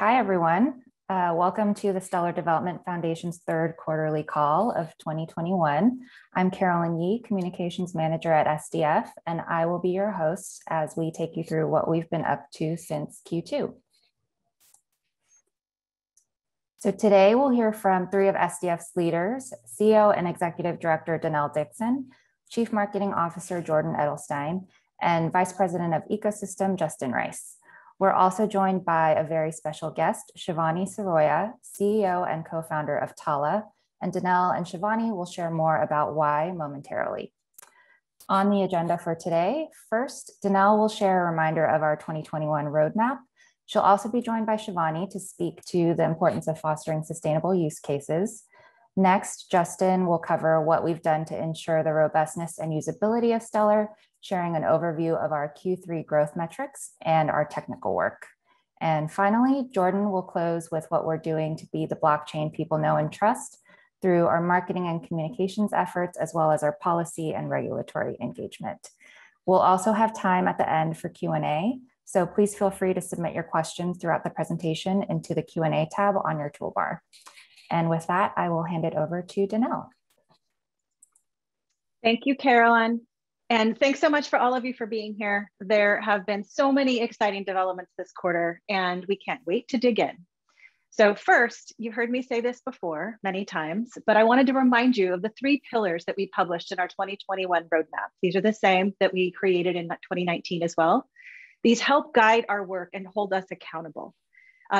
Hi, everyone. Welcome to the Stellar Development Foundation's third quarterly call of 2021. I'm Carolyn Yi, Communications Manager at SDF, and I will be your host as we take you through what we've been up to since Q2. So today we'll hear from three of SDF's leaders, CEO and Executive Director Denelle Dixon, Chief Marketing Officer Jordan Edelstein, and Vice President of Ecosystem Justin Rice. We're also joined by a very special guest, Shivani Saroya, CEO and co-founder of Tala, and Denelle and Shivani will share more about why momentarily. On the agenda for today, first, Denelle will share a reminder of our 2021 roadmap. She'll also be joined by Shivani to speak to the importance of fostering sustainable use cases. Next, Justin will cover what we've done to ensure the robustness and usability of Stellar, sharing an overview of our Q3 growth metrics and our technical work. And finally, Jordan will close with what we're doing to be the blockchain people know and trust through our marketing and communications efforts, as well as our policy and regulatory engagement. We'll also have time at the end for Q&A, so please feel free to submit your questions throughout the presentation into the Q&A tab on your toolbar. And with that, I will hand it over to Denelle. Thank you, Carolyn. And thanks so much for all of you for being here. There have been so many exciting developments this quarter, and we can't wait to dig in. So first, you heard me say this before many times, but I wanted to remind you of the three pillars that we published in our 2021 roadmap. These are the same that we created in 2019 as well. These help guide our work and hold us accountable.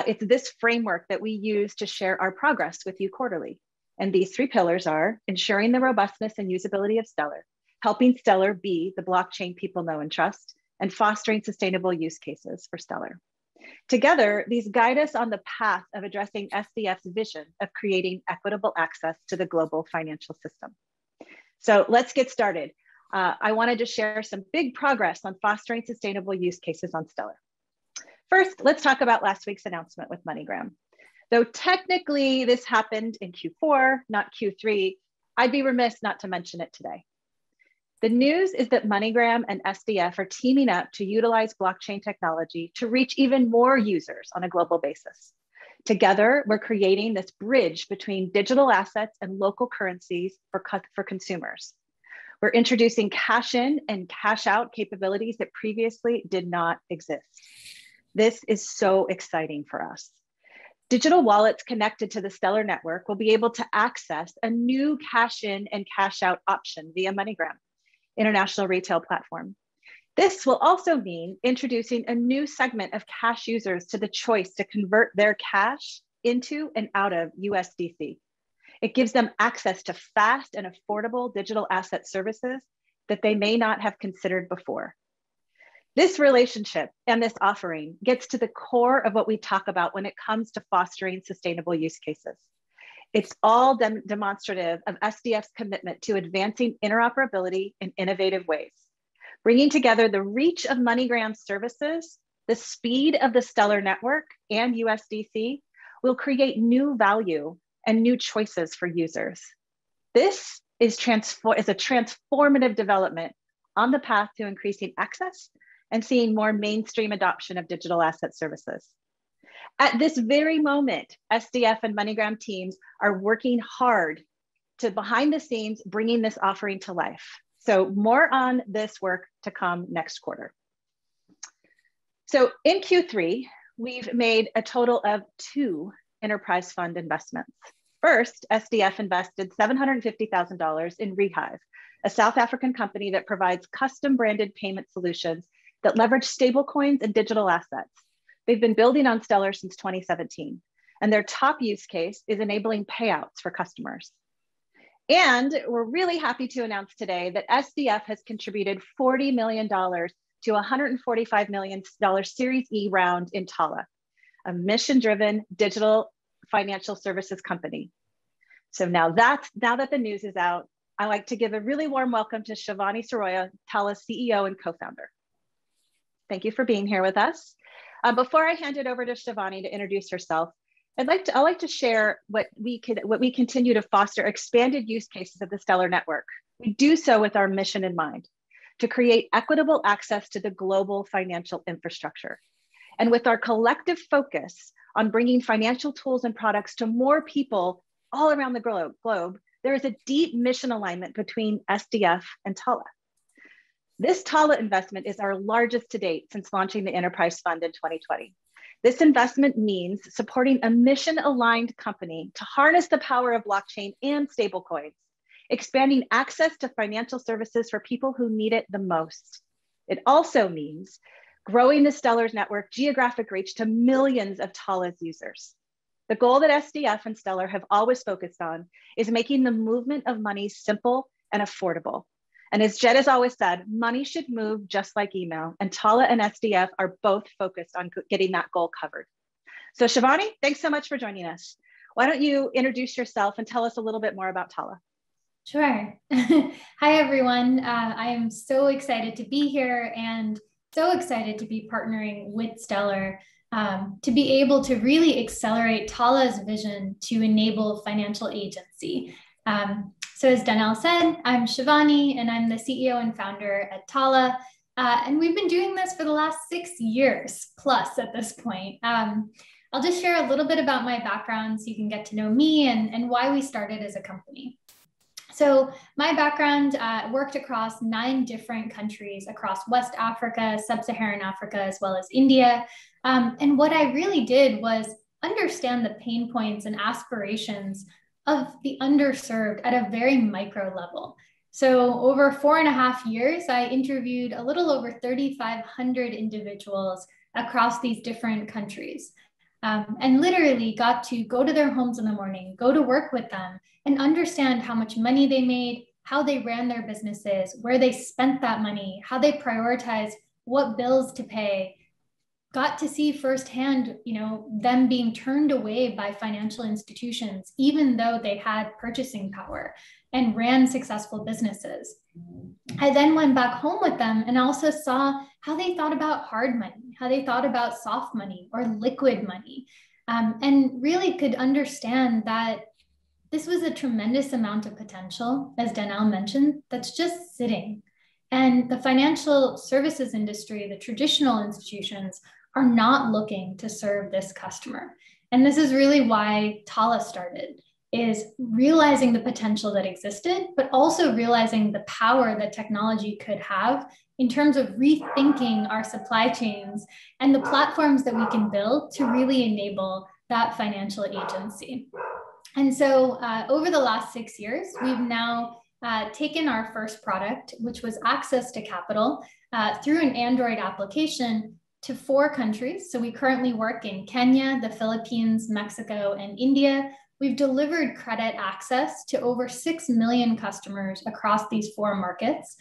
It's this framework that we use to share our progress with you quarterly. And these three pillars are ensuring the robustness and usability of Stellar, helping Stellar be the blockchain people know and trust, and fostering sustainable use cases for Stellar. Together, these guide us on the path of addressing SDF's vision of creating equitable access to the global financial system. So let's get started. I wanted to share some big progress on fostering sustainable use cases on Stellar. First, let's talk about last week's announcement with MoneyGram. Though technically this happened in Q4, not Q3, I'd be remiss not to mention it today. The news is that MoneyGram and SDF are teaming up to utilize blockchain technology to reach even more users on a global basis. Together, we're creating this bridge between digital assets and local currencies for consumers. We're introducing cash in and cash out capabilities that previously did not exist. This is so exciting for us. Digital wallets connected to the Stellar network will be able to access a new cash in and cash out option via MoneyGram, international retail platform. This will also mean introducing a new segment of cash users to the choice to convert their cash into and out of USDC. It gives them access to fast and affordable digital asset services that they may not have considered before. This relationship and this offering gets to the core of what we talk about when it comes to fostering sustainable use cases. It's all demonstrative of SDF's commitment to advancing interoperability in innovative ways, bringing together the reach of MoneyGram services, the speed of the Stellar network, and USDC will create new value and new choices for users. This is a transformative development on the path to increasing access and seeing more mainstream adoption of digital asset services. At this very moment, SDF and MoneyGram teams are working hard to, behind the scenes, bringing this offering to life. So more on this work to come next quarter. So in Q3, we've made a total of two enterprise fund investments. First, SDF invested $750,000 in Rehive, a South African company that provides custom branded payment solutions that leverage stablecoins and digital assets. They've been building on Stellar since 2017, and their top use case is enabling payouts for customers. And we're really happy to announce today that SDF has contributed $40 million to a $145 million Series E round in Tala, a mission-driven digital financial services company. So now that the news is out, I'd like to give a really warm welcome to Shivani Saroya, Tala's CEO and co-founder. Thank you for being here with us. Before I hand it over to Shivani to introduce herself, I'd like to share what we continue to foster expanded use cases of the Stellar network. We do so with our mission in mind, to create equitable access to the global financial infrastructure. And with our collective focus on bringing financial tools and products to more people all around the globe, there is a deep mission alignment between SDF and Tala. This Tala investment is our largest to date since launching the Enterprise Fund in 2020. This investment means supporting a mission-aligned company to harness the power of blockchain and stablecoins, expanding access to financial services for people who need it the most. It also means growing the Stellar's network geographic reach to millions of Tala's users. The goal that SDF and Stellar have always focused on is making the movement of money simple and affordable. And as Jed has always said, money should move just like email, and Tala and SDF are both focused on getting that goal covered. So Shivani, thanks so much for joining us. Why don't you introduce yourself and tell us a little bit more about Tala? Sure. Hi, everyone. I am so excited to be here and so excited to be partnering with Stellar to be able to really accelerate Tala's vision to enable financial agency. So as Denelle said, I'm Shivani and I'm the CEO and founder at Tala. And we've been doing this for the last 6 years plus at this point. I'll just share a little bit about my background so you can get to know me and why we started as a company. So my background worked across 9 different countries across West Africa, Sub-Saharan Africa, as well as India. And what I really did was understand the pain points and aspirations of the underserved at a very micro level. So over 4.5 years, I interviewed a little over 3,500 individuals across these different countries. And literally got to go to their homes in the morning, go to work with them, and understand how much money they made, how they ran their businesses, where they spent that money, how they prioritized what bills to pay. Got to see firsthand, them being turned away by financial institutions, even though they had purchasing power and ran successful businesses. I then went back home with them and also saw how they thought about hard money, how they thought about soft money or liquid money, and really could understand that this was a tremendous amount of potential, as Denelle mentioned, that's just sitting. And the financial services industry, the traditional institutions, are not looking to serve this customer. And this is really why Tala started, is realizing the potential that existed, but also realizing the power that technology could have in terms of rethinking our supply chains and the platforms that we can build to really enable that financial agency. And so over the last 6 years, we've now taken our first product, which was access to capital through an Android application to 4 countries. So we currently work in Kenya, the Philippines, Mexico, and India. We've delivered credit access to over 6 million customers across these 4 markets.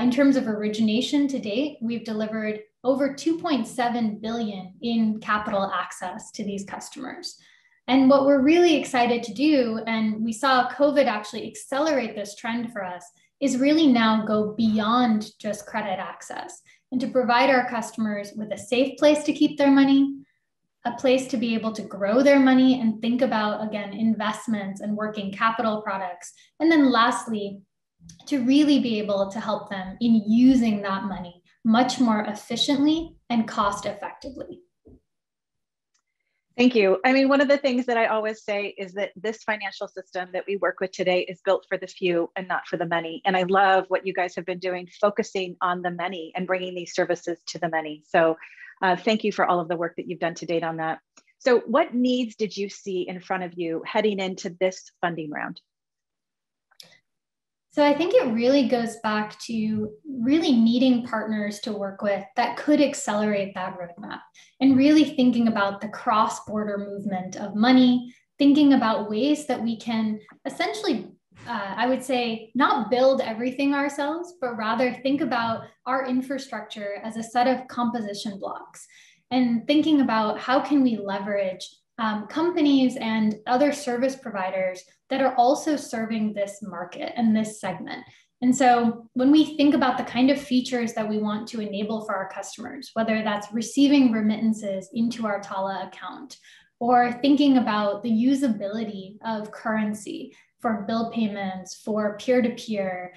In terms of origination to date, we've delivered over 2.7 billion in capital access to these customers. And what we're really excited to do, and we saw COVID actually accelerate this trend for us, is really now go beyond just credit access and to provide our customers with a safe place to keep their money, a place to be able to grow their money and think about, again, investments and working capital products. And then lastly, to really be able to help them in using that money much more efficiently and cost effectively. Thank you. I mean, one of the things that I always say is that this financial system that we work with today is built for the few and not for the many. And I love what you guys have been doing, focusing on the many and bringing these services to the many. So thank you for all of the work that you've done to date on that. So what needs did you see in front of you heading into this funding round? So I think it really goes back to really needing partners to work with that could accelerate that roadmap and really thinking about the cross-border movement of money, thinking about ways that we can essentially, I would say, not build everything ourselves, but rather think about our infrastructure as a set of composition blocks and thinking about how can we leverage companies and other service providers that are also serving this market and this segment. And so when we think about the kind of features that we want to enable for our customers, whether that's receiving remittances into our Tala account, or thinking about the usability of currency for bill payments, for peer-to-peer,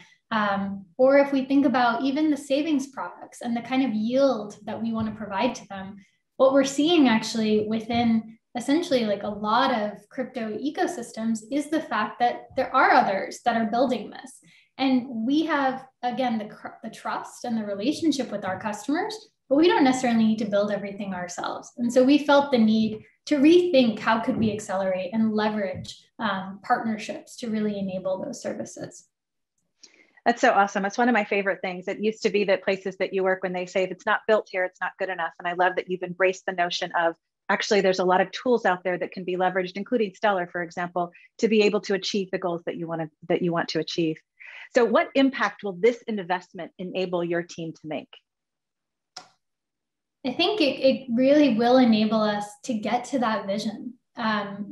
or if we think about even the savings products and the kind of yield that we want to provide to them, what we're seeing actually within essentially like a lot of crypto ecosystems is the fact that there are others that are building this. And we have, again, the trust and the relationship with our customers, but we don't necessarily need to build everything ourselves. And so we felt the need to rethink how could we accelerate and leverage partnerships to really enable those services. That's so awesome. That's one of my favorite things. It used to be that places that you work, when they say, if it's not built here, it's not good enough. And I love that you've embraced the notion of, actually, there's a lot of tools out there that can be leveraged, including Stellar, for example, to be able to achieve the goals that you want to achieve. So what impact will this investment enable your team to make? I think it really will enable us to get to that vision.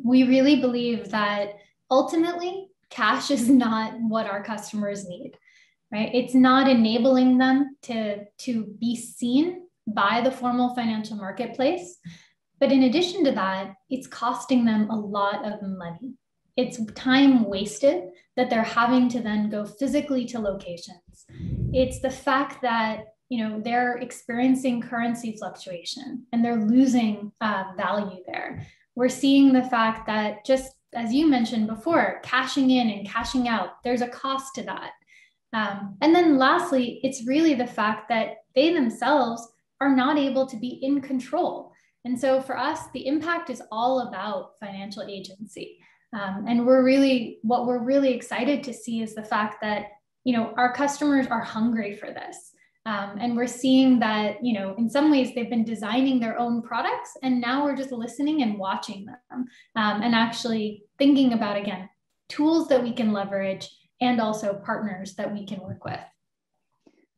We really believe that ultimately, cash is not what our customers need, right? It's not enabling them to be seen by the formal financial marketplace. But in addition to that, it's costing them a lot of money. It's time wasted that they're having to then go physically to locations. It's the fact that, you know, they're experiencing currency fluctuation and they're losing value there. We're seeing the fact that, just as you mentioned before, cashing in and cashing out, there's a cost to that. And then lastly, it's really the fact that they themselves are not able to be in control. And so for us, the impact is all about financial agency. And what we're really excited to see is the fact that, you know, our customers are hungry for this. And we're seeing that, you know, in some ways they've been designing their own products, and now we're just listening and watching them and actually thinking about, again, tools that we can leverage and also partners that we can work with.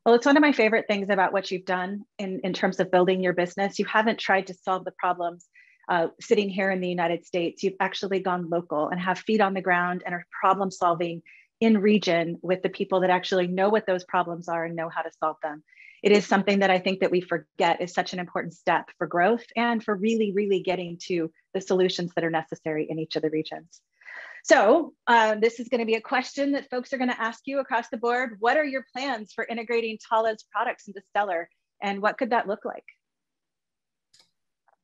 Well, it's one of my favorite things about what you've done in terms of building your business. You haven't tried to solve the problems sitting here in the United States. You've actually gone local and have feet on the ground and are problem solving in region with the people that actually know what those problems are and know how to solve them. It is something that I think that we forget is such an important step for growth and for really, really getting to the solutions that are necessary in each of the regions. So this is going to be a question that folks are going to ask you across the board. What are your plans for integrating Tala's products into Stellar, and what could that look like?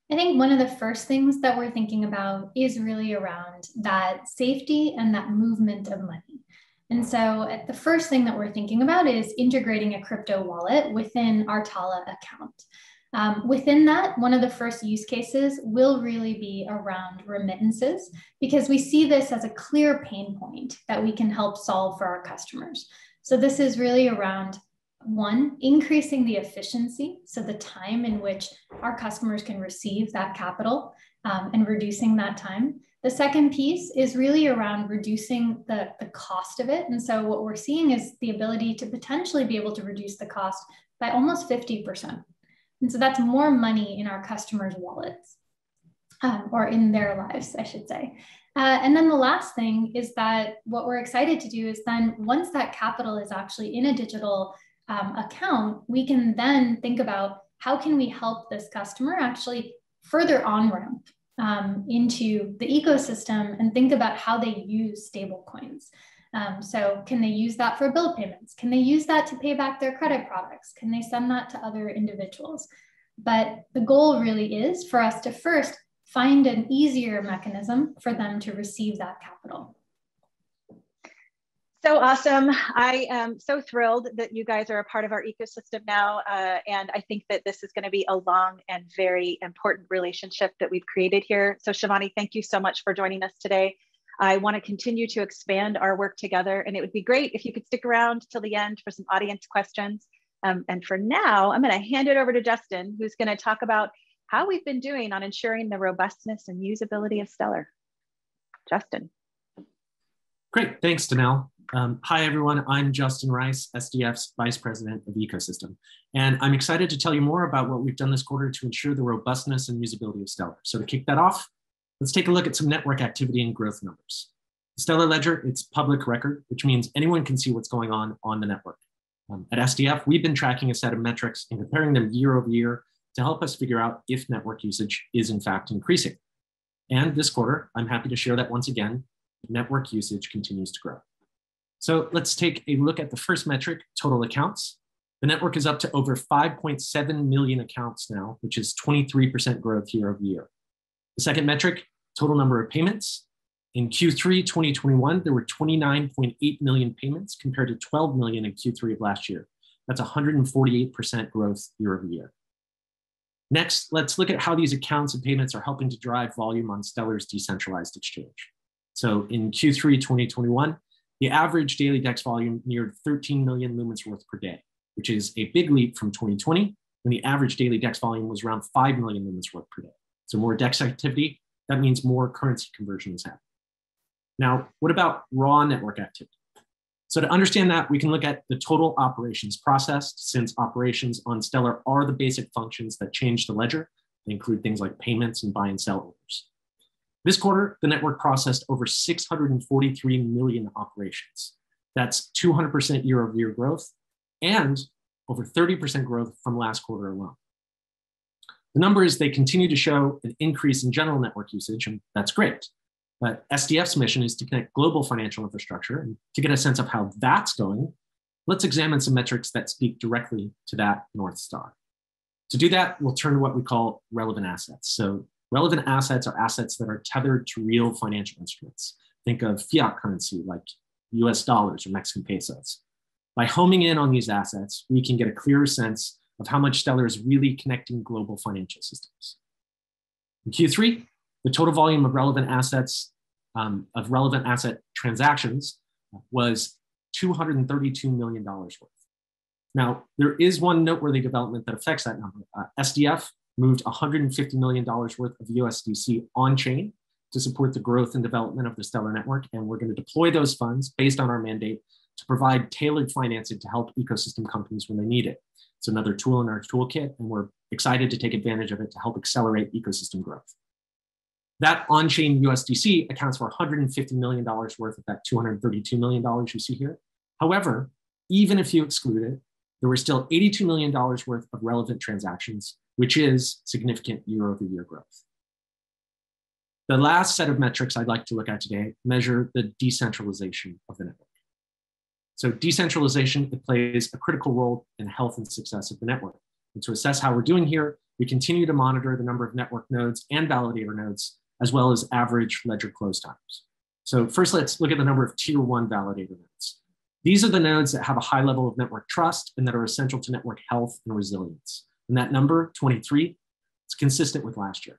I think one of the first things that we're thinking about is really around that safety and that movement of money. And so the first thing that we're thinking about is integrating a crypto wallet within our Tala account. Within that, one of the first use cases will really be around remittances, because we see this as a clear pain point that we can help solve for our customers. So this is really around, one, increasing the efficiency, so the time in which our customers can receive that capital and reducing that time. The second piece is really around reducing the cost of it. And so what we're seeing is the ability to potentially be able to reduce the cost by almost 50%. And so that's more money in our customers' wallets or in their lives, I should say. And then the last thing is that what we're excited to do is then once that capital is actually in a digital account, we can then think about how can we help this customer actually further on-ramp into the ecosystem and think about how they use stable coins. So can they use that for bill payments? Can they use that to pay back their credit products? Can they send that to other individuals? But the goal really is for us to first find an easier mechanism for them to receive that capital. So awesome. I am so thrilled that you guys are a part of our ecosystem now. And I think that this is going to be a long and very important relationship that we've created here. So Shivani, thank you so much for joining us today. I want to continue to expand our work together, and it would be great if you could stick around till the end for some audience questions. And for now, I'm going to hand it over to Justin, who's going to talk about how we've been doing on ensuring the robustness and usability of Stellar. Justin. Great. Thanks, Denelle. Hi, everyone. I'm Justin Rice, SDF's Vice President of Ecosystem, and I'm excited to tell you more about what we've done this quarter to ensure the robustness and usability of Stellar. So to kick that off, let's take a look at some network activity and growth numbers. The Stellar Ledger, it's public record, which means anyone can see what's going on the network. At SDF, we've been tracking a set of metrics and comparing them year over year to help us figure out if network usage is in fact increasing. And this quarter, I'm happy to share that once again, network usage continues to grow. So let's take a look at the first metric, total accounts. The network is up to over 5.7 million accounts now, which is 23% growth year over year. The second metric, total number of payments. In Q3 2021, there were 29.8 million payments compared to 12 million in Q3 of last year. That's 148% growth year over year. Next, let's look at how these accounts and payments are helping to drive volume on Stellar's decentralized exchange. So in Q3 2021, the average daily DEX volume neared 13 million lumens worth per day, which is a big leap from 2020, when the average daily DEX volume was around 5 million lumens worth per day. So more DEX activity, that means more currency conversion is happening. Now, what about raw network activity? So to understand that, we can look at the total operations processed, since operations on Stellar are the basic functions that change the ledger. They include things like payments and buy and sell orders. This quarter, the network processed over 643 million operations. That's 200% year-over-year growth and over 30% growth from last quarter alone. The numbers, they continue to show an increase in general network usage, and that's great. But SDF's mission is to connect global financial infrastructure. And to get a sense of how that's going, let's examine some metrics that speak directly to that North Star. To do that, we'll turn to what we call relevant assets. So relevant assets are assets that are tethered to real financial instruments. Think of fiat currency like US dollars or Mexican pesos. By homing in on these assets, we can get a clearer sense of how much Stellar is really connecting global financial systems. In Q3, the total volume of relevant assets, of relevant asset transactions was $232 million worth. Now, there is one noteworthy development that affects that number. SDF moved $150 million worth of USDC on-chain to support the growth and development of the Stellar network. And we're going to deploy those funds based on our mandate to provide tailored financing to help ecosystem companies when they need it. It's another tool in our toolkit, and we're excited to take advantage of it to help accelerate ecosystem growth. That on-chain USDC accounts for $150 million worth of that $232 million you see here. However, even if you exclude it, there were still $82 million worth of relevant transactions, which is significant year-over-year growth. The last set of metrics I'd like to look at today measure the decentralization of the network. So decentralization, it plays a critical role in the health and success of the network. And to assess how we're doing here, we continue to monitor the number of network nodes and validator nodes, as well as average ledger close times. So first, let's look at the number of tier one validator nodes. These are the nodes that have a high level of network trust and that are essential to network health and resilience. And that number, 23, is consistent with last year.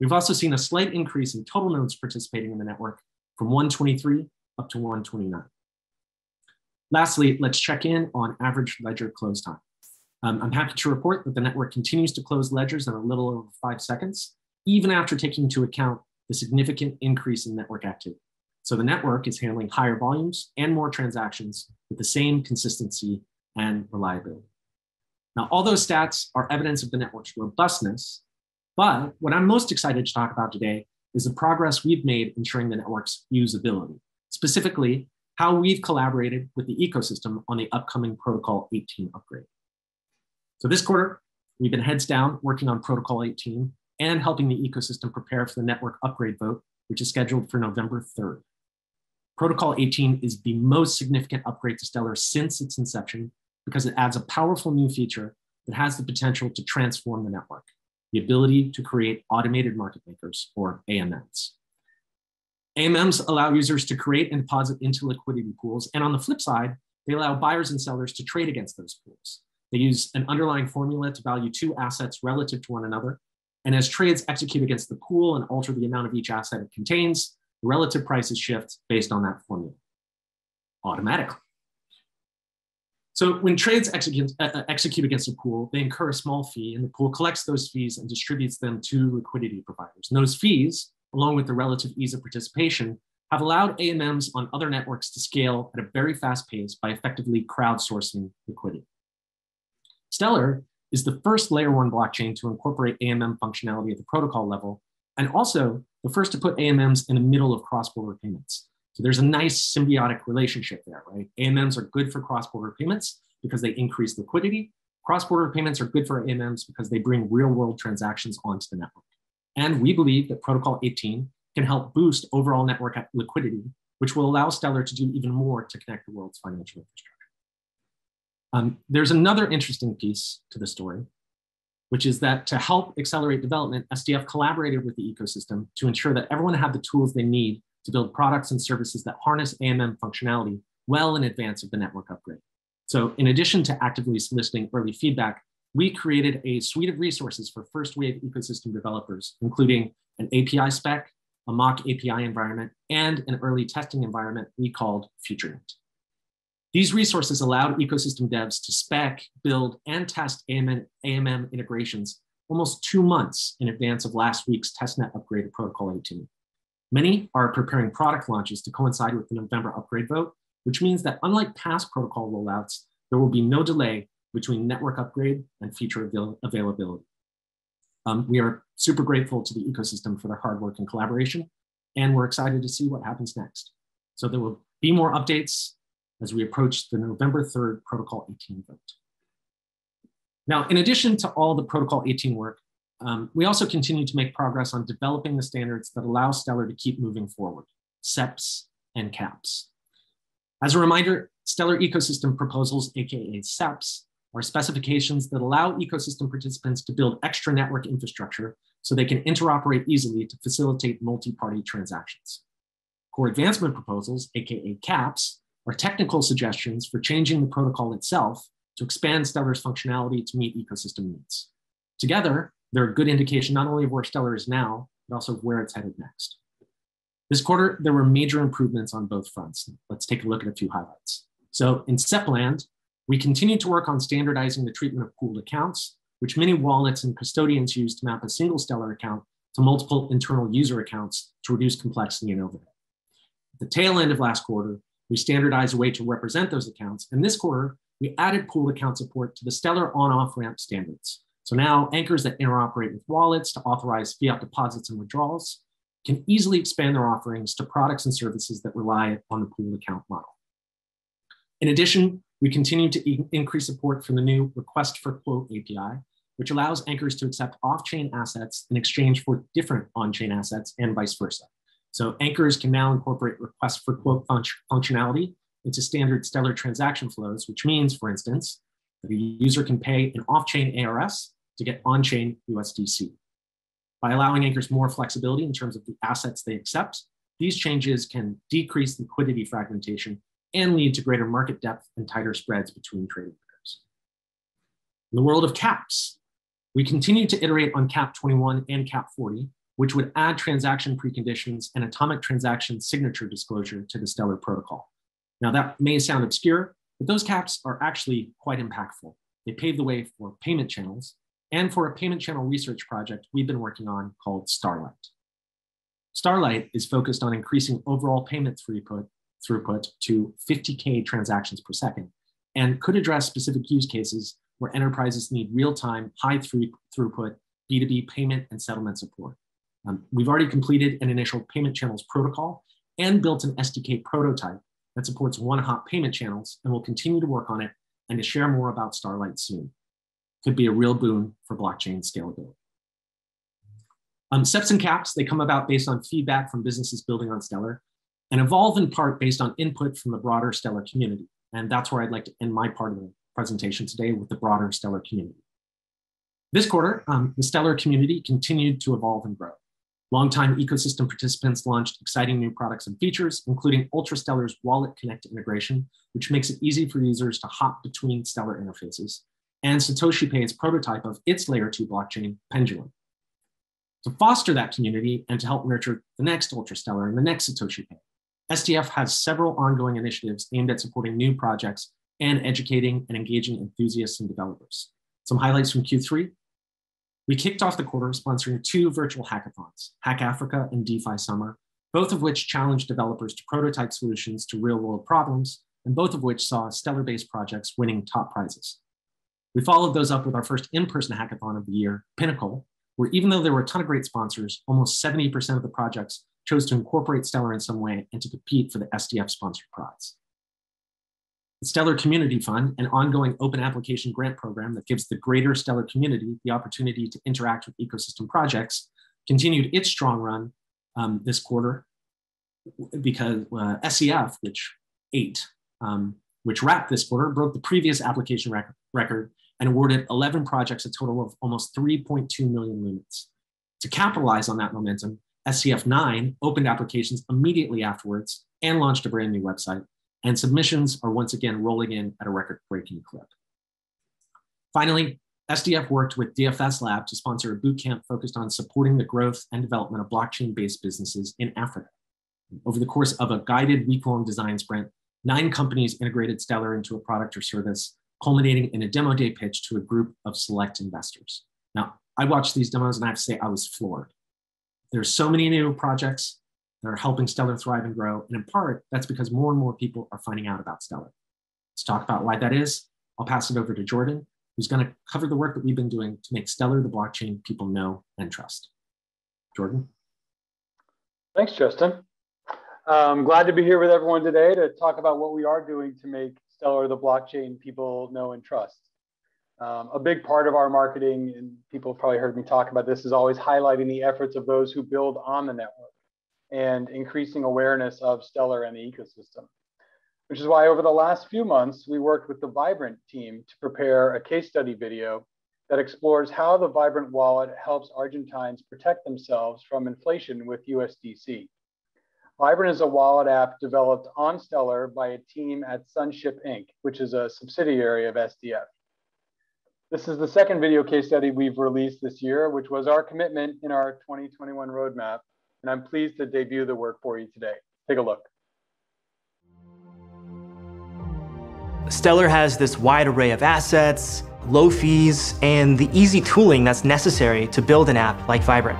We've also seen a slight increase in total nodes participating in the network from 123 up to 129. Lastly, let's check in on average ledger close time. I'm happy to report that the network continues to close ledgers in a little over 5 seconds, even after taking into account the significant increase in network activity. So the network is handling higher volumes and more transactions with the same consistency and reliability. Now, all those stats are evidence of the network's robustness, but what I'm most excited to talk about today is the progress we've made ensuring the network's usability, specifically how we've collaborated with the ecosystem on the upcoming Protocol 18 upgrade. So this quarter, we've been heads down working on Protocol 18 and helping the ecosystem prepare for the network upgrade vote, which is scheduled for November 3rd. Protocol 18 is the most significant upgrade to Stellar since its inception because it adds a powerful new feature that has the potential to transform the network, the ability to create automated market makers, or AMMs. AMMs allow users to create and deposit into liquidity pools, and on the flip side, they allow buyers and sellers to trade against those pools. They use an underlying formula to value two assets relative to one another, and as trades execute against the pool and alter the amount of each asset it contains, the relative prices shift based on that formula automatically. So when trades execute against a pool, they incur a small fee, and the pool collects those fees and distributes them to liquidity providers. And those fees, along with the relative ease of participation, have allowed AMMs on other networks to scale at a very fast pace by effectively crowdsourcing liquidity. Stellar is the first layer one blockchain to incorporate AMM functionality at the protocol level, and also the first to put AMMs in the middle of cross-border payments. So there's a nice symbiotic relationship there, right? AMMs are good for cross-border payments because they increase liquidity. Cross-border payments are good for AMMs because they bring real-world transactions onto the network. And we believe that Protocol 18 can help boost overall network liquidity, which will allow Stellar to do even more to connect the world's financial infrastructure. There's another interesting piece to the story, which is that to help accelerate development, SDF collaborated with the ecosystem to ensure that everyone had the tools they need to build products and services that harness AMM functionality well in advance of the network upgrade. So in addition to actively soliciting early feedback, we created a suite of resources for first wave ecosystem developers, including an API spec, a mock API environment, and an early testing environment we called FutureNet. These resources allowed ecosystem devs to spec, build, and test AMM integrations almost 2 months in advance of last week's testnet upgrade of Protocol 18. Many are preparing product launches to coincide with the November upgrade vote, which means that unlike past protocol rollouts, there will be no delay between network upgrade and feature availability. We are super grateful to the ecosystem for their hard work and collaboration, and we're excited to see what happens next. So there will be more updates as we approach the November 3rd Protocol 18 vote. Now, in addition to all the Protocol 18 work, we also continue to make progress on developing the standards that allow Stellar to keep moving forward, SEPs and CAPs. As a reminder, Stellar ecosystem proposals, AKA SEPs, are specifications that allow ecosystem participants to build extra network infrastructure so they can interoperate easily to facilitate multi-party transactions. Core advancement proposals, AKA CAPs, are technical suggestions for changing the protocol itself to expand Stellar's functionality to meet ecosystem needs. Together, they're a good indication not only of where Stellar is now, but also of where it's headed next. This quarter, there were major improvements on both fronts. Let's take a look at a few highlights. So in SEP land, we continued to work on standardizing the treatment of pooled accounts, which many wallets and custodians use to map a single Stellar account to multiple internal user accounts to reduce complexity and overhead. At the tail end of last quarter, we standardized a way to represent those accounts. And this quarter, we added pooled account support to the Stellar on-off ramp standards. So now anchors that interoperate with wallets to authorize fiat deposits and withdrawals can easily expand their offerings to products and services that rely on the pooled account model. In addition, we continue to increase support for the new request for quote API, which allows anchors to accept off-chain assets in exchange for different on-chain assets and vice versa. So anchors can now incorporate request for quote functionality into standard Stellar transaction flows, which means, for instance, that a user can pay an off-chain ARS to get on-chain USDC. By allowing anchors more flexibility in terms of the assets they accept, these changes can decrease liquidity fragmentation and lead to greater market depth and tighter spreads between trading pairs. In the world of CAPs, we continue to iterate on CAP 21 and CAP 40, which would add transaction preconditions and atomic transaction signature disclosure to the Stellar protocol. Now that may sound obscure, but those CAPs are actually quite impactful. They pave the way for payment channels and for a payment channel research project we've been working on called Starlight. Starlight is focused on increasing overall payment throughput to 50K transactions per second, and could address specific use cases where enterprises need real-time, high-throughput B2B payment and settlement support. We've already completed an initial payment channels protocol and built an SDK prototype that supports one-hop payment channels, and we'll continue to work on it and to share more about Starlight soon. Could be a real boon for blockchain scalability. SEPs and CAPs, they come about based on feedback from businesses building on Stellar, and evolve in part based on input from the broader Stellar community. And that's where I'd like to end my part of the presentation today, with the broader Stellar community. This quarter, the Stellar community continued to evolve and grow. Longtime ecosystem participants launched exciting new products and features, including UltraStellar's Wallet Connect integration, which makes it easy for users to hop between Stellar interfaces, and Satoshi Pay's prototype of its layer 2 blockchain, Pendulum. To foster that community and to help nurture the next UltraStellar and the next Satoshi Pay, SDF has several ongoing initiatives aimed at supporting new projects and educating and engaging enthusiasts and developers. Some highlights from Q3. We kicked off the quarter sponsoring 2 virtual hackathons, Hack Africa and DeFi Summer, both of which challenged developers to prototype solutions to real-world problems, and both of which saw Stellar-based projects winning top prizes. We followed those up with our first in-person hackathon of the year, Pinnacle, where even though there were a ton of great sponsors, almost 70% of the projects chose to incorporate Stellar in some way and to compete for the SDF-sponsored prize. The Stellar Community Fund, an ongoing open application grant program that gives the greater Stellar community the opportunity to interact with ecosystem projects, continued its strong run this quarter because SEF, which wrapped this quarter, broke the previous application record and awarded 11 projects, a total of almost 3.2 million lumens. To capitalize on that momentum, SCF9 opened applications immediately afterwards and launched a brand new website, and submissions are once again rolling in at a record-breaking clip. Finally, SDF worked with DFS Lab to sponsor a bootcamp focused on supporting the growth and development of blockchain-based businesses in Africa. Over the course of a guided week-long design sprint, 9 companies integrated Stellar into a product or service, culminating in a demo day pitch to a group of select investors. Now, I watched these demos and I have to say I was floored. There are so many new projects that are helping Stellar thrive and grow, and in part, that's because more and more people are finding out about Stellar. Let's talk about why that is. I'll pass it over to Jordan, who's going to cover the work that we've been doing to make Stellar the blockchain people know and trust. Jordan? Thanks, Justin. I'm glad to be here with everyone today to talk about what we are doing to make Stellar the blockchain people know and trust. A big part of our marketing, and people have probably heard me talk about this, is always highlighting the efforts of those who build on the network and increasing awareness of Stellar and the ecosystem, which is why over the last few months, we worked with the Vibrant team to prepare a case study video that explores how the Vibrant wallet helps Argentines protect themselves from inflation with USDC. Vibrant is a wallet app developed on Stellar by a team at Sunship Inc., which is a subsidiary of SDF. This is the second video case study we've released this year, which was our commitment in our 2021 roadmap, and I'm pleased to debut the work for you today. Take a look. Stellar has this wide array of assets, low fees, and the easy tooling that's necessary to build an app like Vibrant.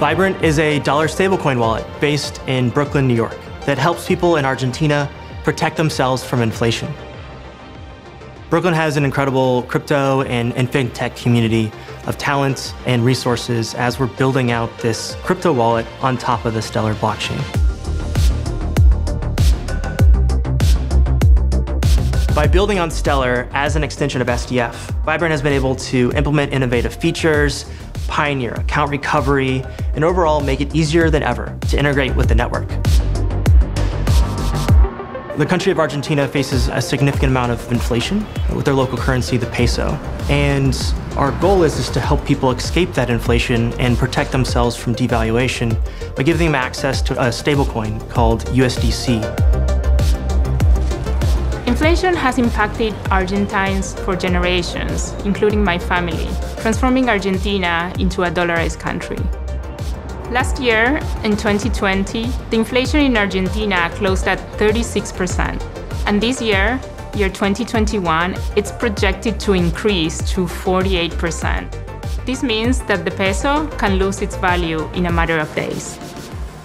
Vibrant is a dollar stablecoin wallet based in Brooklyn, New York, that helps people in Argentina protect themselves from inflation. Brooklyn has an incredible crypto and fintech community of talents and resources as we're building out this crypto wallet on top of the Stellar blockchain. By building on Stellar as an extension of SDF, Vibrant has been able to implement innovative features, pioneer account recovery, and overall make it easier than ever to integrate with the network. The country of Argentina faces a significant amount of inflation with their local currency, the peso. And our goal is to help people escape that inflation and protect themselves from devaluation by giving them access to a stablecoin called USDC. Inflation has impacted Argentines for generations, including my family, transforming Argentina into a dollarized country. Last year, in 2020, the inflation in Argentina closed at 36%. And this year, year 2021, it's projected to increase to 48%. This means that the peso can lose its value in a matter of days.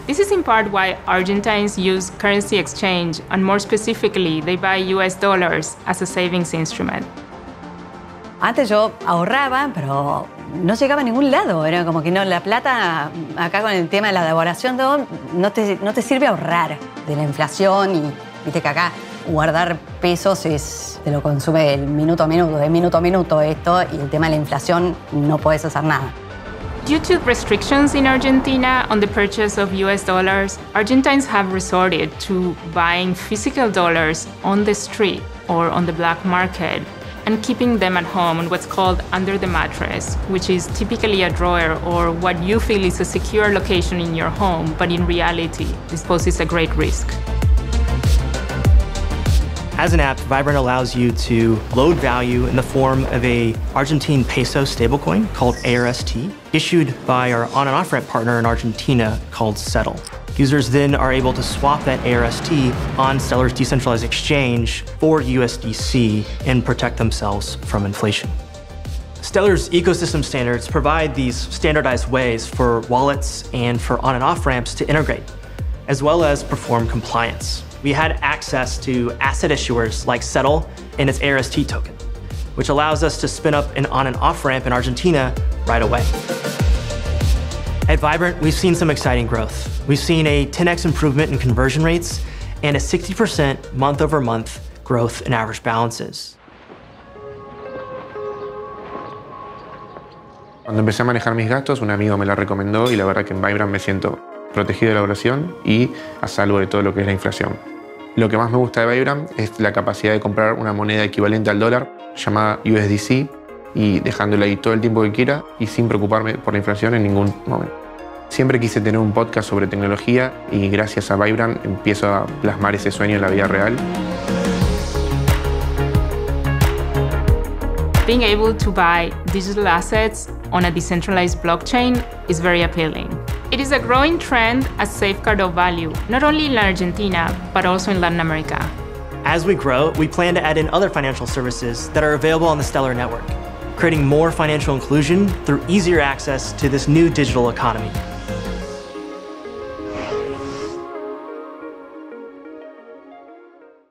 This is in part why Argentines use currency exchange, and more specifically, they buy US dollars as a savings instrument. Antes yo ahorraba, pero no llegaba a ningún lado. Era como que no, la plata, acá con el tema de la devaluación, no te sirve ahorrar de la inflación y viste que acá guardar pesos te lo consume el minuto a minuto, de minuto a minuto esto, y el tema de la inflación no podés hacer nada. Due to restrictions in Argentina on the purchase of US dollars, Argentines have resorted to buying physical dollars on the street or on the black market and keeping them at home on what's called under the mattress, which is typically a drawer or what you feel is a secure location in your home, but in reality, this poses a great risk. As an app, Vibrant allows you to load value in the form of a Argentine peso stablecoin called ARST, issued by our on and off ramp partner in Argentina called Settle. Users then are able to swap that ARST on Stellar's decentralized exchange for USDC and protect themselves from inflation. Stellar's ecosystem standards provide these standardized ways for wallets and for on and off ramps to integrate, as well as perform compliance. We had access to asset issuers like Settle and its ARST token, which allows us to spin up an on and off ramp in Argentina right away. At Vibrant, we've seen some exciting growth. We've seen a 10x improvement in conversion rates and a 60% month over month growth in average balances. Cuando empecé a manejar mis gastos, un amigo me la recomendó y la verdad que en Vibrant me siento protegido de la evaluación y a salvo de todo lo que es la inflación. Lo que más me gusta de Vibrant es la capacidad de comprar una moneda equivalente al dólar llamada USDC y dejándola ahí todo el tiempo que quiera y sin preocuparme por la inflación en ningún momento. Siempre quise tener un podcast sobre tecnología y gracias a Vibrant empiezo a plasmar ese sueño en la vida real. Being able to buy digital assets on a decentralized blockchain is very appealing. It is a growing trend as safeguard of value, not only in Argentina, but also in Latin America. As we grow, we plan to add in other financial services that are available on the Stellar network, creating more financial inclusion through easier access to this new digital economy.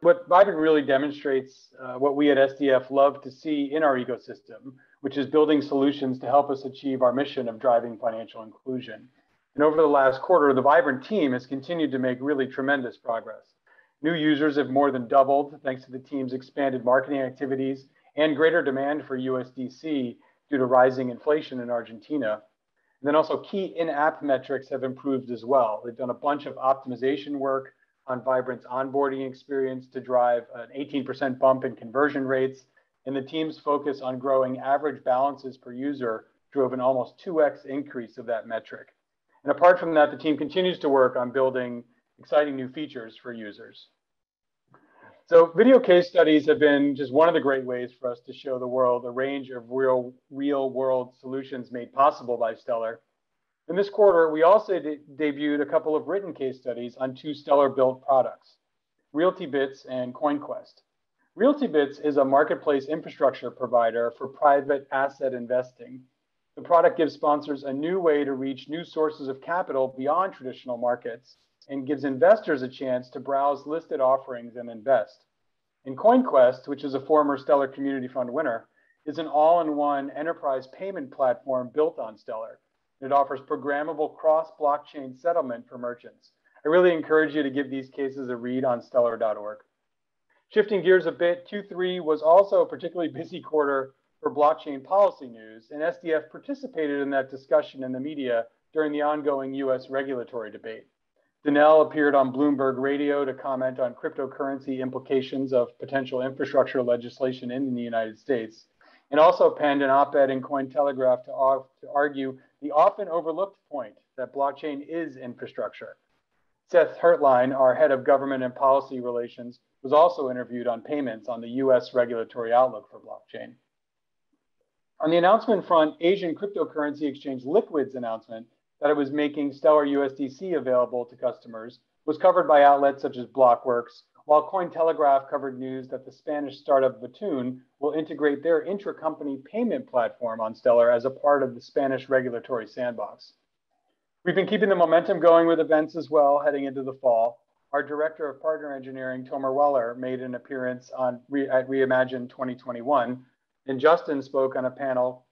What Vibrant really demonstrates what we at SDF love to see in our ecosystem, which is building solutions to help us achieve our mission of driving financial inclusion. And over the last quarter, the Vibrant team has continued to make really tremendous progress. New users have more than doubled thanks to the team's expanded marketing activities and greater demand for USDC due to rising inflation in Argentina. And then also key in-app metrics have improved as well. They've done a bunch of optimization work on Vibrant's onboarding experience to drive an 18% bump in conversion rates. And the team's focus on growing average balances per user drove an almost 2x increase of that metric. And apart from that, the team continues to work on building exciting new features for users. So video case studies have been just one of the great ways for us to show the world a range of real world solutions made possible by Stellar. In this quarter, we also debuted a couple of written case studies on two Stellar-built products, Realty Bits and CoinQuest. Realty Bits is a marketplace infrastructure provider for private asset investing. The product gives sponsors a new way to reach new sources of capital beyond traditional markets and gives investors a chance to browse listed offerings and invest. And CoinQuest, which is a former Stellar Community Fund winner, is an all-in-one enterprise payment platform built on Stellar. It offers programmable cross-blockchain settlement for merchants. I really encourage you to give these cases a read on stellar.org. Shifting gears a bit, Q3 was also a particularly busy quarter for blockchain policy news, and SDF participated in that discussion in the media during the ongoing US regulatory debate. Denelle appeared on Bloomberg Radio to comment on cryptocurrency implications of potential infrastructure legislation in the United States, and also penned an op-ed in Cointelegraph to argue the often overlooked point that blockchain is infrastructure. Seth Hertlein, our head of government and policy relations, was also interviewed on payments on the US regulatory outlook for blockchain. On the announcement front, Asian cryptocurrency exchange Liquid's announcement that it was making Stellar USDC available to customers was covered by outlets such as Blockworks, while Cointelegraph covered news that the Spanish startup Vatoon will integrate their intra-company payment platform on Stellar as a part of the Spanish regulatory sandbox. We've been keeping the momentum going with events as well heading into the fall. Our Director of Partner Engineering, Tomer Weller, made an appearance at Reimagine 2021, and Justin spoke on a panel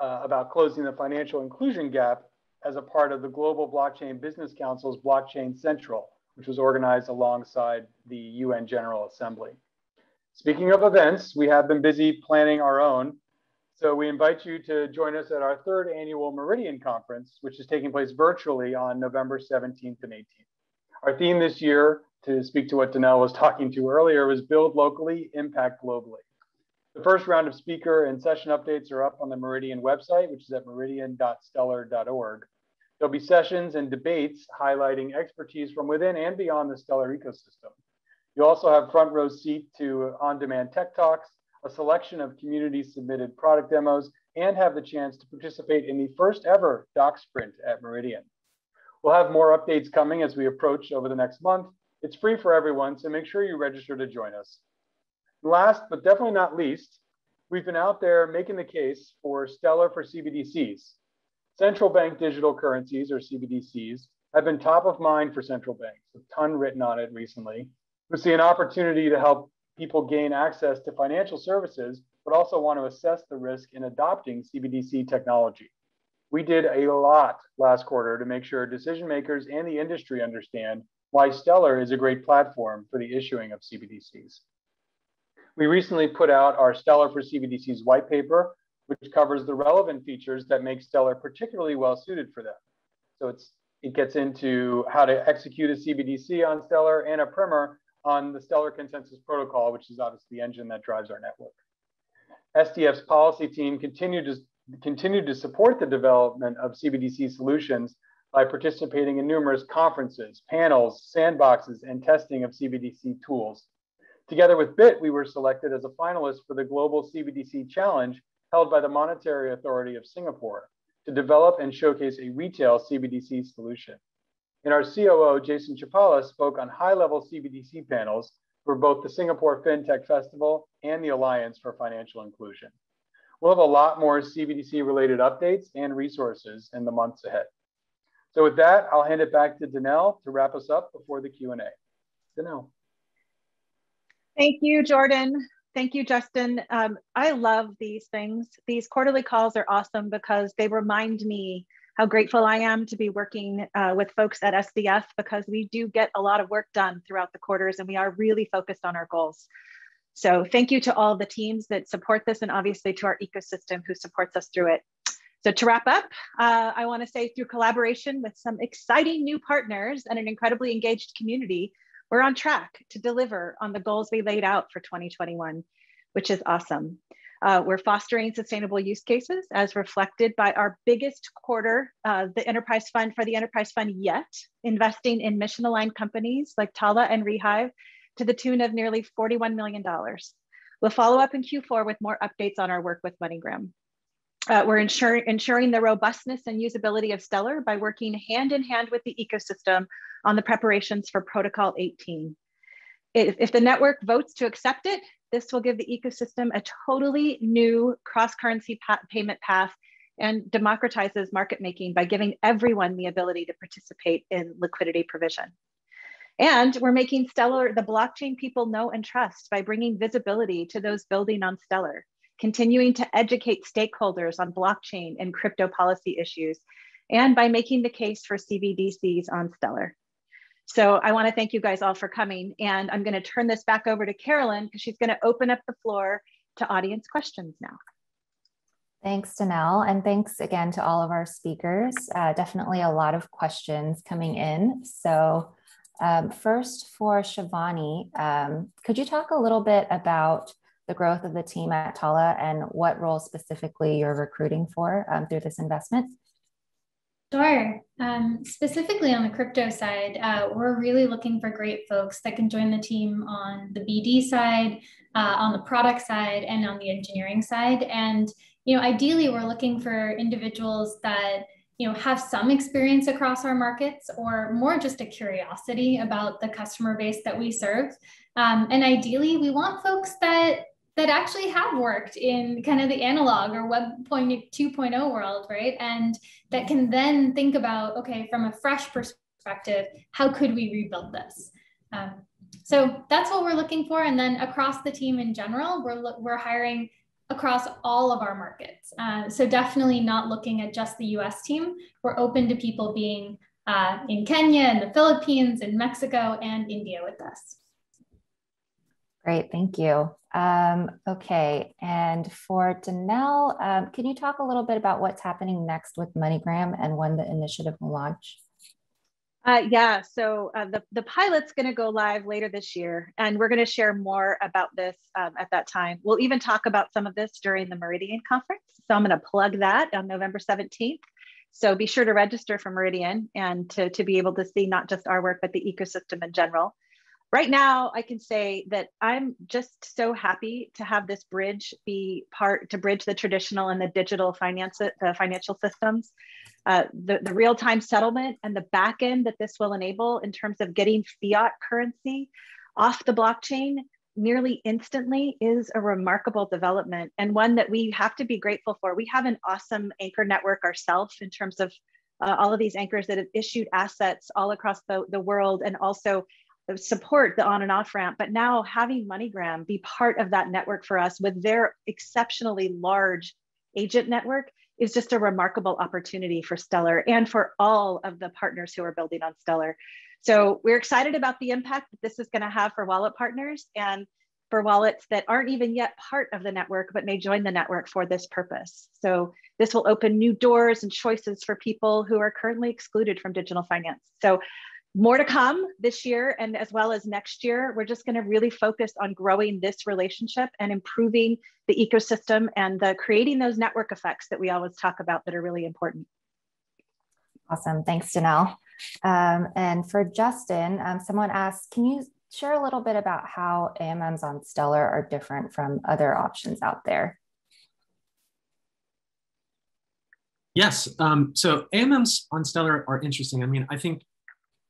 about closing the financial inclusion gap as a part of the Global Blockchain Business Council's Blockchain Central, which was organized alongside the UN General Assembly. Speaking of events, we have been busy planning our own. So we invite you to join us at our third annual Meridian Conference, which is taking place virtually on November 17th and 18th. Our theme this year, to speak to what Denelle was talking to earlier, was build locally, impact globally. The first round of speaker and session updates are up on the Meridian website, which is at meridian.stellar.org. There'll be sessions and debates highlighting expertise from within and beyond the Stellar ecosystem. You also have front row seat to on-demand tech talks, a selection of community-submitted product demos, and have the chance to participate in the first ever doc sprint at Meridian. We'll have more updates coming as we approach over the next month. It's free for everyone, so make sure you register to join us. Last, but definitely not least, we've been out there making the case for Stellar for CBDCs. Central bank digital currencies, or CBDCs, have been top of mind for central banks, a ton written on it recently. We see an opportunity to help people gain access to financial services, but also want to assess the risk in adopting CBDC technology. We did a lot last quarter to make sure decision makers and the industry understand why Stellar is a great platform for the issuing of CBDCs. We recently put out our Stellar for CBDCs white paper, which covers the relevant features that make Stellar particularly well suited for them. So it's It gets into how to execute a CBDC on Stellar and a primer on the Stellar Consensus Protocol, which is obviously the engine that drives our network. SDF's policy team continued to support the development of CBDC solutions by participating in numerous conferences, panels, sandboxes, and testing of CBDC tools. Together with BIT, we were selected as a finalist for the Global CBDC Challenge held by the Monetary Authority of Singapore to develop and showcase a retail CBDC solution. And our COO, Jason Chapala, spoke on high-level CBDC panels for both the Singapore FinTech Festival and the Alliance for Financial Inclusion. We'll have a lot more CBDC-related updates and resources in the months ahead. So with that, I'll hand it back to Denelle to wrap us up before the Q&A. Denelle. Thank you, Jordan. Thank you, Justin. I love these things. These quarterly calls are awesome because they remind me how grateful I am to be working with folks at SDF, because we do get a lot of work done throughout the quarters and we are really focused on our goals. So thank you to all the teams that support this, and obviously to our ecosystem who supports us through it. So to wrap up, I wanna say, through collaboration with some exciting new partners and an incredibly engaged community, we're on track to deliver on the goals we laid out for 2021, which is awesome. We're fostering sustainable use cases as reflected by our biggest quarter, the Enterprise Fund for the Enterprise Fund yet, investing in mission-aligned companies like Tala and Rehive to the tune of nearly $41 million. We'll follow up in Q4 with more updates on our work with MoneyGram. We're ensuring the robustness and usability of Stellar by working hand in hand with the ecosystem on the preparations for Protocol 18. If the network votes to accept it, this will give the ecosystem a totally new cross-currency payment path and democratizes market making by giving everyone the ability to participate in liquidity provision. And we're making Stellar the blockchain people know and trust by bringing visibility to those building on Stellar, continuing to educate stakeholders on blockchain and crypto policy issues, and by making the case for CBDCs on Stellar. So I want to thank you guys all for coming, and I'm going to turn this back over to Carolyn because she's going to open up the floor to audience questions now. Thanks, Denelle, and thanks again to all of our speakers. Definitely a lot of questions coming in. So first for Shivani, could you talk a little bit about the growth of the team at Tala and what role specifically you're recruiting for through this investment? Sure. Specifically on the crypto side, we're really looking for great folks that can join the team on the BD side, on the product side, and on the engineering side. And, you know, ideally, we're looking for individuals that, you know, have some experience across our markets, or more just a curiosity about the customer base that we serve. And ideally, we want folks that actually have worked in kind of the analog or web 2.0 world, right? And that can then think about, okay, from a fresh perspective, how could we rebuild this? So that's what we're looking for. And then across the team in general, we're hiring across all of our markets. So definitely not looking at just the US team. We're open to people being in Kenya and the Philippines and Mexico and India with us. Great, thank you. Okay, and for Denelle, can you talk a little bit about what's happening next with MoneyGram and when the initiative will launch? Yeah, so the pilot's gonna go live later this year, and we're gonna share more about this at that time. We'll even talk about some of this during the Meridian Conference. So I'm gonna plug that on November 17th. So be sure to register for Meridian and to be able to see not just our work, but the ecosystem in general. Right now, I can say that I'm just so happy to have this bridge be part, to bridge the traditional and the digital financial systems. The real-time settlement and the back end that this will enable in terms of getting fiat currency off the blockchain nearly instantly is a remarkable development, and one that we have to be grateful for. We have an awesome anchor network ourselves in terms of all of these anchors that have issued assets all across the world, and also support the on and off ramp, but now having MoneyGram be part of that network for us with their exceptionally large agent network is just a remarkable opportunity for Stellar and for all of the partners who are building on Stellar. So we're excited about the impact that this is going to have for wallet partners, and for wallets that aren't even yet part of the network, but may join the network for this purpose. So this will open new doors and choices for people who are currently excluded from digital finance. So more to come this year and as well as next year. We're just going to really focus on growing this relationship and improving the ecosystem and creating those network effects that we always talk about that are really important. Awesome. Thanks, Denelle. And for Justin, someone asked, can you share a little bit about how AMMs on Stellar are different from other options out there? Yes. So AMMs on Stellar are interesting. I mean, I think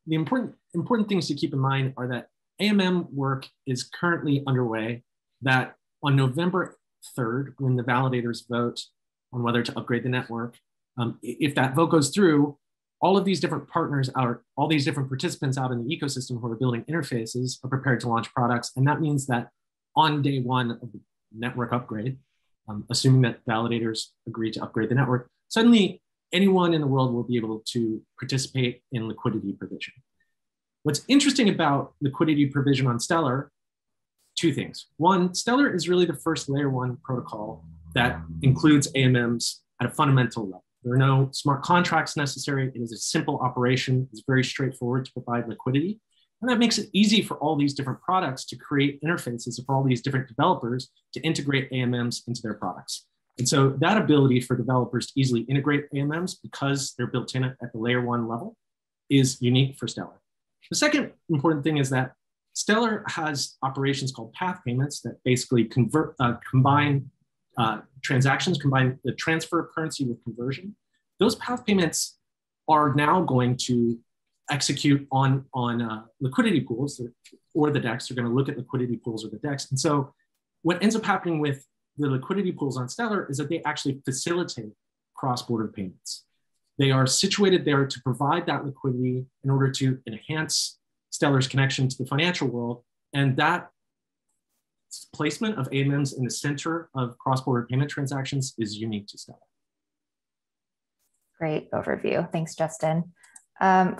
the important things to keep in mind are that AMM work is currently underway, that on November 3rd, when the validators vote on whether to upgrade the network, if that vote goes through, all of these different partners, all these different participants out in the ecosystem who are building interfaces are prepared to launch products. And that means that on day one of the network upgrade, assuming that validators agree to upgrade the network, suddenly anyone in the world will be able to participate in liquidity provision. What's interesting about liquidity provision on Stellar, two things. One, Stellar is really the first layer one protocol that includes AMMs at a fundamental level. There are no smart contracts necessary. It is a simple operation. It's very straightforward to provide liquidity. And that makes it easy for all these different products to create interfaces for all these different developers to integrate AMMs into their products. And so that ability for developers to easily integrate AMMs because they're built in at the layer one level is unique for Stellar. The second important thing is that Stellar has operations called path payments that basically combine the transfer of currency with conversion. Those path payments are now going to execute on liquidity pools or the DEX. They're going to look at liquidity pools or the DEX. And so what ends up happening with the liquidity pools on Stellar is that they actually facilitate cross-border payments. They are situated there to provide that liquidity in order to enhance Stellar's connection to the financial world. And that placement of AMMs in the center of cross-border payment transactions is unique to Stellar. Great overview. Thanks, Justin.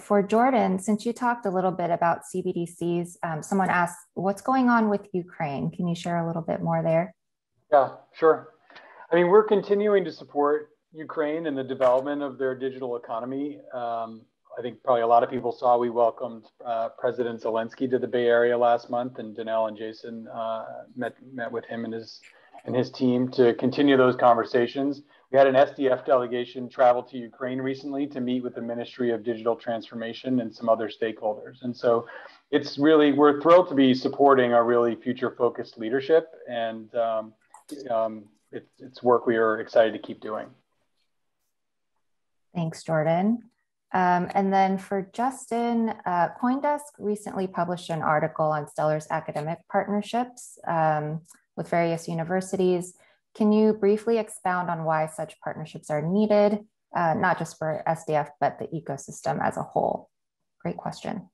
For Jordan, since you talked a little bit about CBDCs, someone asked, what's going on with Ukraine? Can you share a little bit more there? Yeah, sure. I mean, we're continuing to support Ukraine in the development of their digital economy. I think probably a lot of people saw we welcomed President Zelensky to the Bay Area last month, and Denelle and Jason met with him and his team to continue those conversations. We had an SDF delegation travel to Ukraine recently to meet with the Ministry of Digital Transformation and some other stakeholders. And so it's really, we're thrilled to be supporting our really future-focused leadership, and it's work we are excited to keep doing. Thanks, Jordan. And then for Justin, CoinDesk recently published an article on Stellar's academic partnerships with various universities. Can you briefly expound on why such partnerships are needed, not just for SDF, but the ecosystem as a whole? Great question.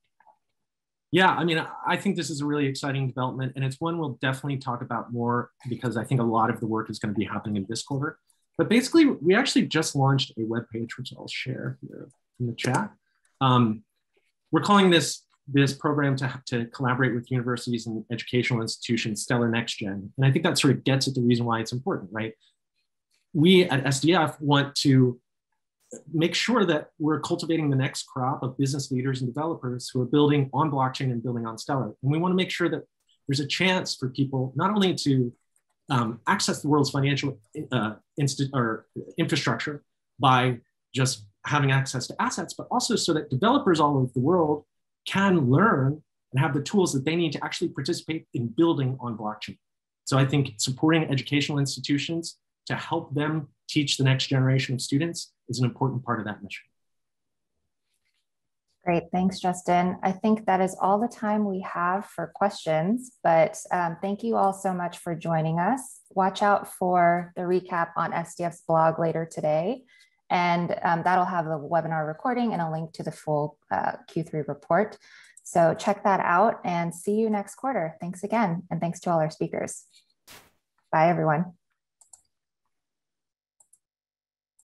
Yeah, I mean, I think this is a really exciting development, and it's one we'll definitely talk about more because I think a lot of the work is going to be happening in this quarter. But basically, we actually just launched a web page, which I'll share here in the chat. We're calling this program to collaborate with universities and educational institutions, Stellar Next Gen. And I think that sort of gets at the reason why it's important, right? We at SDF want to make sure that we're cultivating the next crop of business leaders and developers who are building on blockchain and building on Stellar. And we want to make sure that there's a chance for people not only to access the world's financial infrastructure by just having access to assets, but also so that developers all over the world can learn and have the tools that they need to actually participate in building on blockchain. So I think supporting educational institutions to help them teach the next generation of students is an important part of that mission. Great, thanks, Justin. I think that is all the time we have for questions, but thank you all so much for joining us. Watch out for the recap on SDF's blog later today, and that'll have the webinar recording and a link to the full Q3 report. So check that out and see you next quarter. Thanks again, and thanks to all our speakers. Bye, everyone.